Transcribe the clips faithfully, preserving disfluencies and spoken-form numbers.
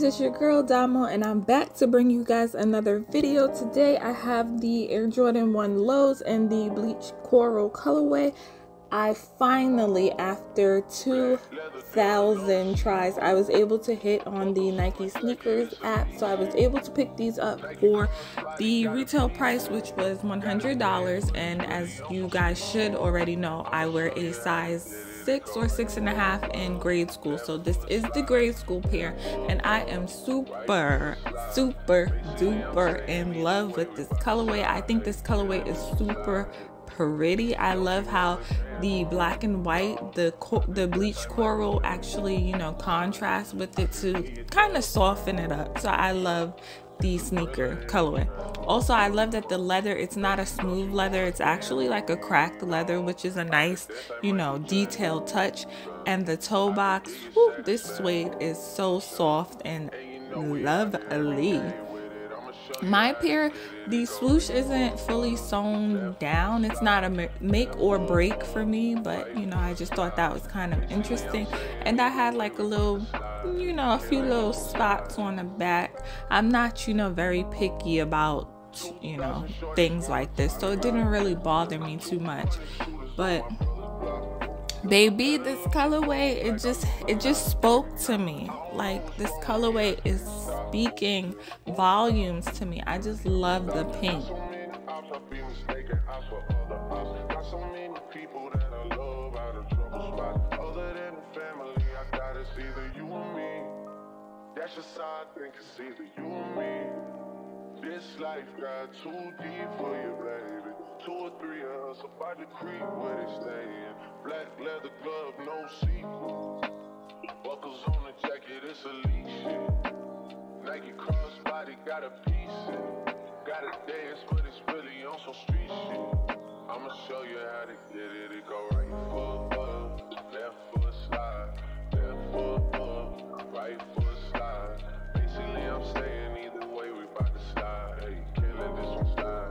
guys, it's your girl Damo, and I'm back to bring you guys another video. Today I have the Air Jordan one Lows in the Bleach Coral colorway. I finally, after two thousand tries, I was able to hit on the Nike sneakers app, so I was able to pick these up for the retail price, which was one hundred dollars. And as you guys should already know, I wear a size six or six and a half in grade school, so this is the grade school pair, and I am super super duper in love with this colorway. I think this colorway is super pretty. I love how the black and white, the the bleach coral actually, you know, contrasts with it to kind of soften it up. So I love the sneaker colorway. Also, I love that the leather, it's not a smooth leather, it's actually like a cracked leather, which is a nice, you know, detailed touch. And the toe box, whew, this suede is so soft and lovely. My pair, the swoosh isn't fully sewn down. It's not a make or break for me, but you know, I just thought that was kind of interesting. And I had like a little, you know, a few little spots on the back. I'm not, you know, very picky about, you know, things like this, so it didn't really bother me too much. But baby, this colorway, it just it just spoke to me. Like, this colorway is speaking volumes to me. I just love the pink. That's your side thing, 'cause either you or me. This life got too deep for you, baby. Two or three of us about to creep where they stayin'. Black leather glove, no sequins. Buckles on the jacket, it's elite shit. Nike crossbody, got a piece in. Gotta dance, but it's really on some street shit. I'ma show you how to get it. It go right foot up, left foot slide. Left foot up, right foot. I'm staying either way, we about to slide. Hey, can't let this one slide.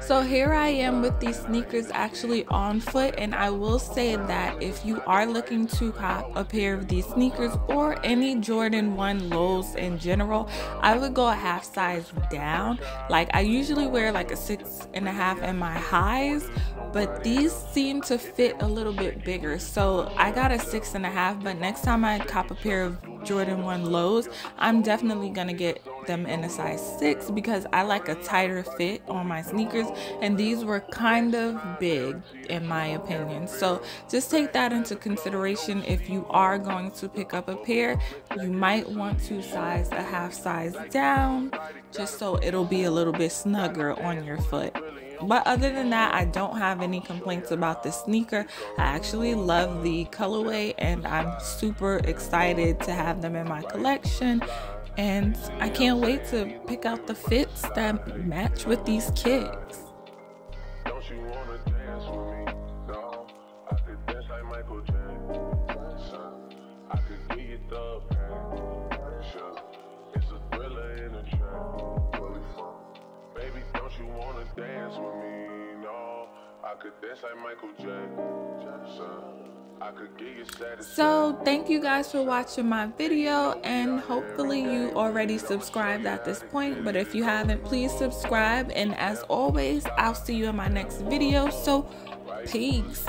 So here I am with these sneakers actually on foot, and I will say that if you are looking to cop a pair of these sneakers or any Jordan one Lows in general, I would go a half size down. Like, I usually wear like a six and a half in my highs, but these seem to fit a little bit bigger. So I got a six and a half, but next time I cop a pair of Jordan one Lows, I'm definitely gonna get them in a size six, because I like a tighter fit on my sneakers, and these were kind of big in my opinion. So just take that into consideration. If you are going to pick up a pair, you might want to size a half size down, just so it'll be a little bit snugger on your foot. But other than that, I don't have any complaints about this sneaker. I actually love the colorway, and I'm super excited to have them in my collection. And I can't wait to pick out the fits that match with these kicks. Don't you wanna dance with me? No, I could dance like Michael Jackson. I could give you the pain. It's a thriller in a trap. Baby, don't you wanna dance with me? No, I could dance like Michael Jackson. So thank you guys for watching my video, and hopefully you already subscribed at this point, but if you haven't, please subscribe. And as always, I'll see you in my next video. So peace.